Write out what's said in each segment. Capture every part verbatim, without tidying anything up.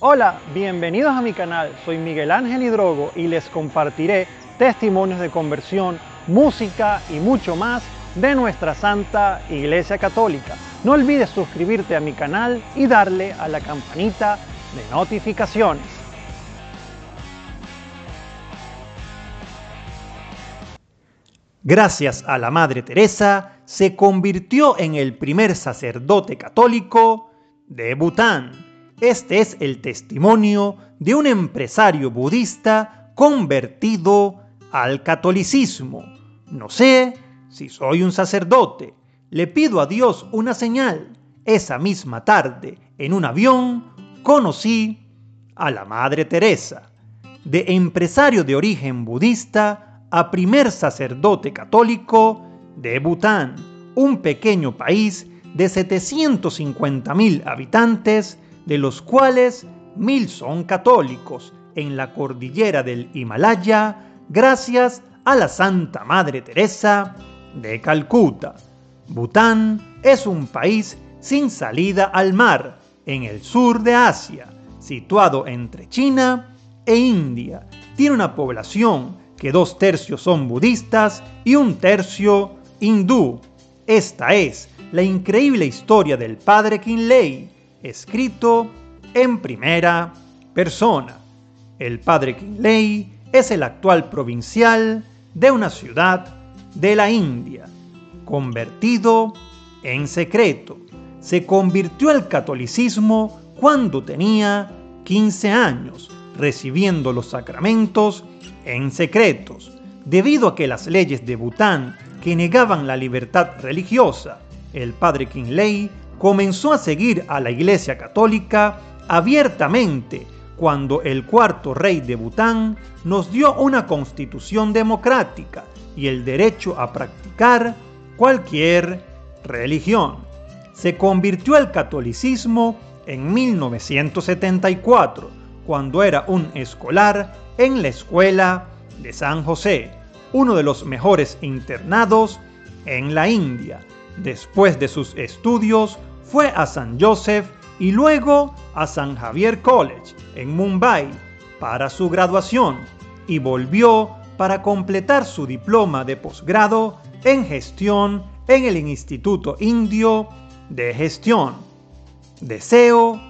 Hola, bienvenidos a mi canal, soy Miguel Ángel Idrogo y les compartiré testimonios de conversión, música y mucho más de nuestra Santa Iglesia Católica. No olvides suscribirte a mi canal y darle a la campanita de notificaciones. Gracias a la Madre Teresa, se convirtió en el primer sacerdote católico de Bután. Este es el testimonio de un empresario budista convertido al catolicismo. No sé si soy un sacerdote. Le pido a Dios una señal. Esa misma tarde, en un avión, conocí a la Madre Teresa. De empresario de origen budista a primer sacerdote católico de Bután, un pequeño país de setecientos cincuenta mil habitantes, de los cuales mil son católicos, en la cordillera del Himalaya, gracias a la Santa Madre Teresa de Calcuta. Bután es un país sin salida al mar, en el sur de Asia, situado entre China e India. Tiene una población que dos tercios son budistas y un tercio hindú. Esta es la increíble historia del Padre Kinley, escrito en primera persona. El Padre Kinley es el actual provincial de una ciudad de la India, convertido en secreto. Se convirtió al catolicismo cuando tenía quince años, recibiendo los sacramentos en secretos. Debido a que las leyes de Bután que negaban la libertad religiosa, el Padre Kinley comenzó a seguir a la Iglesia Católica abiertamente cuando el cuarto rey de Bután nos dio una constitución democrática y el derecho a practicar cualquier religión. Se convirtió al catolicismo en mil novecientos setenta y cuatro, cuando era un escolar en la escuela de San José, uno de los mejores internados en la India. Después de sus estudios, fue a San Joseph y luego a San Javier College en Mumbai para su graduación y volvió para completar su diploma de posgrado en gestión en el Instituto Indio de Gestión. Deseo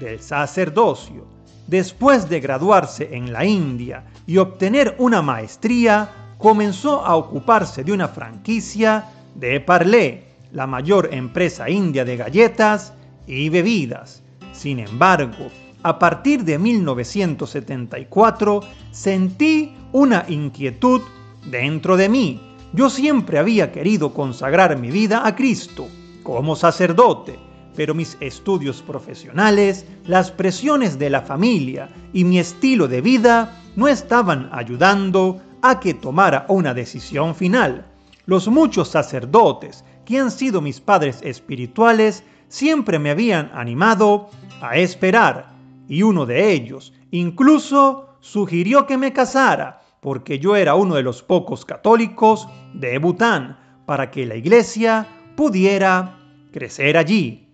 del sacerdocio. Después de graduarse en la India y obtener una maestría, comenzó a ocuparse de una franquicia de Parlé, la mayor empresa india de galletas y bebidas. Sin embargo, a partir de mil novecientos setenta y cuatro sentí una inquietud dentro de mí. Yo siempre había querido consagrar mi vida a Cristo como sacerdote, pero mis estudios profesionales, las presiones de la familia y mi estilo de vida no estaban ayudando a que tomara una decisión final. Los muchos sacerdotes que han sido mis padres espirituales siempre me habían animado a esperar, y uno de ellos incluso sugirió que me casara, porque yo era uno de los pocos católicos de Bután, para que la iglesia pudiera crecer allí.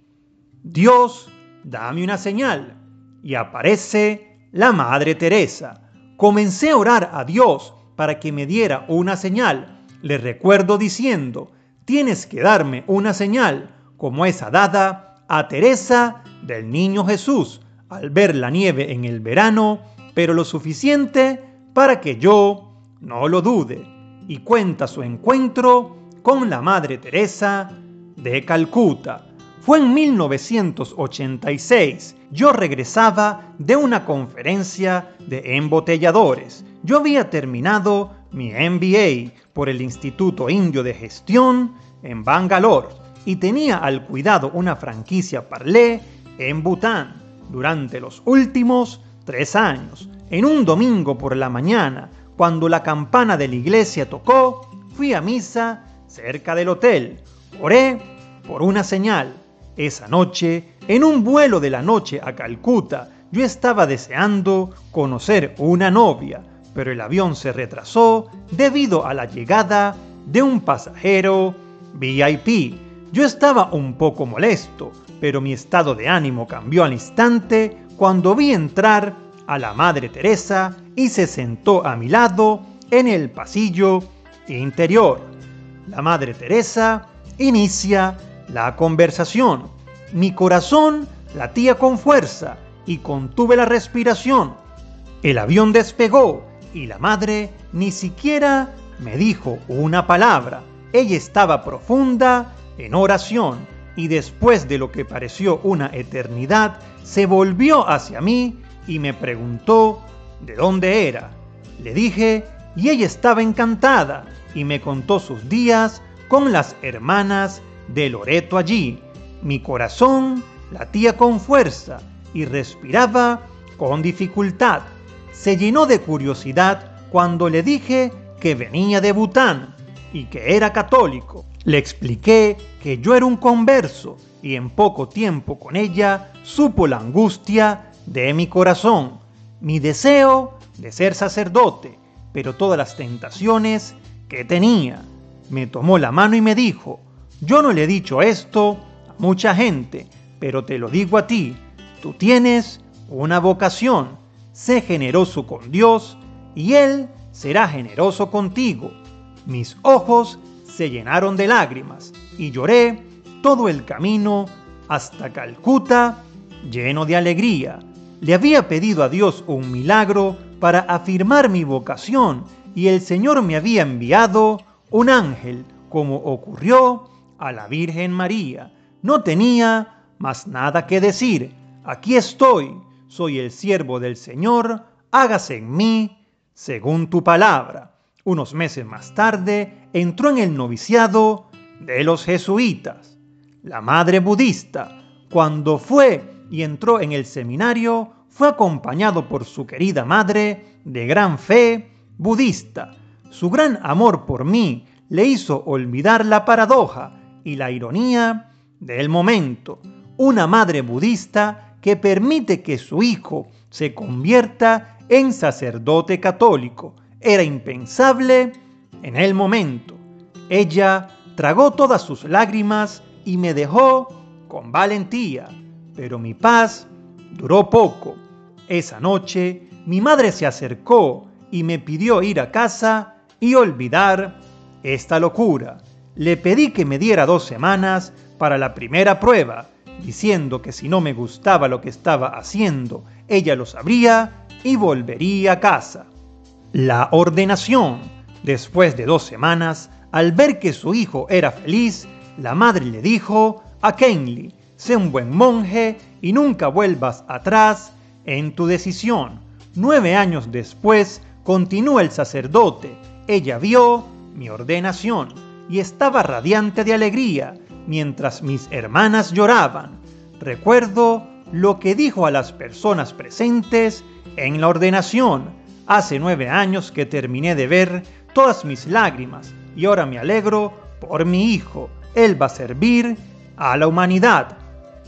Dios, dame una señal, y aparece la Madre Teresa. Comencé a orar a Dios para que me diera una señal. Le recuerdo diciendo: tienes que darme una señal, como esa dada a Teresa del Niño Jesús, al ver la nieve en el verano, pero lo suficiente para que yo no lo dude. Y cuenta su encuentro con la Madre Teresa de Calcuta. Fue en mil novecientos ochenta y seis. Yo regresaba de una conferencia de embotelladores. Yo había terminado mi M B A por el Instituto Indio de Gestión en Bangalore y tenía al cuidado una franquicia Parlé en Bután durante los últimos tres años. En un domingo por la mañana, cuando la campana de la iglesia tocó, fui a misa cerca del hotel. Oré por una señal. Esa noche, en un vuelo de la noche a Calcuta, yo estaba deseando conocer una novia, pero el avión se retrasó debido a la llegada de un pasajero V I P. Yo estaba un poco molesto, pero mi estado de ánimo cambió al instante cuando vi entrar a la Madre Teresa y se sentó a mi lado en el pasillo interior. La Madre Teresa inicia la conversación. Mi corazón latía con fuerza y contuve la respiración. El avión despegó y la madre ni siquiera me dijo una palabra. Ella estaba profunda en oración y después de lo que pareció una eternidad, se volvió hacia mí y me preguntó de dónde era. Le dije y ella estaba encantada y me contó sus días con las hermanas de Loreto allí. Mi corazón latía con fuerza y respiraba con dificultad. Se llenó de curiosidad cuando le dije que venía de Bután y que era católico. Le expliqué que yo era un converso y en poco tiempo con ella supo la angustia de mi corazón, mi deseo de ser sacerdote, pero todas las tentaciones que tenía. Me tomó la mano y me dijo: yo no le he dicho esto a mucha gente, pero te lo digo a ti, tú tienes una vocación. Sé generoso con Dios y Él será generoso contigo. Mis ojos se llenaron de lágrimas y lloré todo el camino hasta Calcuta lleno de alegría. Le había pedido a Dios un milagro para afirmar mi vocación y el Señor me había enviado un ángel, como ocurrió a la Virgen María. No tenía más nada que decir. Aquí estoy. Soy el siervo del Señor, hágase en mí según tu palabra. Unos meses más tarde entró en el noviciado de los jesuitas. La madre budista, cuando fue y entró en el seminario, fue acompañado por su querida madre de gran fe budista. Su gran amor por mí le hizo olvidar la paradoja y la ironía del momento. Una madre budista que permite que su hijo se convierta en sacerdote católico. Era impensable en el momento. Ella tragó todas sus lágrimas y me dejó con valentía, pero mi paz duró poco. Esa noche mi madre se acercó y me pidió ir a casa y olvidar esta locura. Le pedí que me diera dos semanas para la primera prueba, diciendo que si no me gustaba lo que estaba haciendo, ella lo sabría y volvería a casa. La ordenación. Después de dos semanas, al ver que su hijo era feliz, la madre le dijo a Kinley: sé un buen monje y nunca vuelvas atrás en tu decisión. Nueve años después, continúa el sacerdote. Ella vio mi ordenación y estaba radiante de alegría, mientras mis hermanas lloraban. Recuerdo lo que dijo a las personas presentes en la ordenación: hace nueve años que terminé de ver todas mis lágrimas y ahora me alegro por mi hijo. Él va a servir a la humanidad.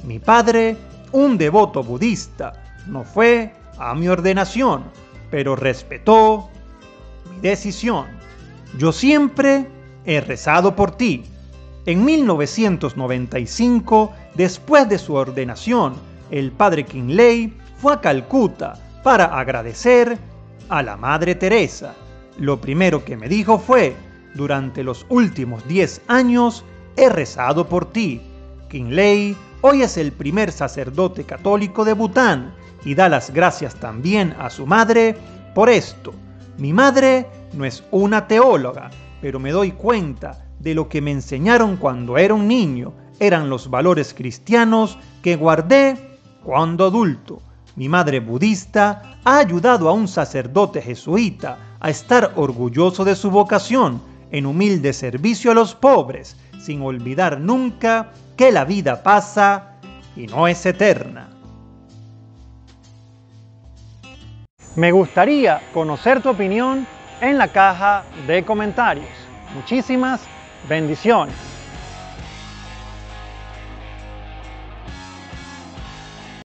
Mi padre, un devoto budista, no fue a mi ordenación, pero respetó mi decisión. Yo siempre he rezado por ti. En mil novecientos noventa y cinco, después de su ordenación, el padre Kinley fue a Calcuta para agradecer a la Madre Teresa. Lo primero que me dijo fue: durante los últimos diez años he rezado por ti. Kinley hoy es el primer sacerdote católico de Bután y da las gracias también a su madre por esto. Mi madre no es una teóloga, pero me doy cuenta de lo que me enseñaron cuando era un niño. Eran los valores cristianos que guardé cuando adulto. Mi madre budista ha ayudado a un sacerdote jesuita a estar orgulloso de su vocación, en humilde servicio a los pobres, sin olvidar nunca que la vida pasa y no es eterna. Me gustaría conocer tu opinión en la caja de comentarios. Muchísimas gracias. Bendiciones.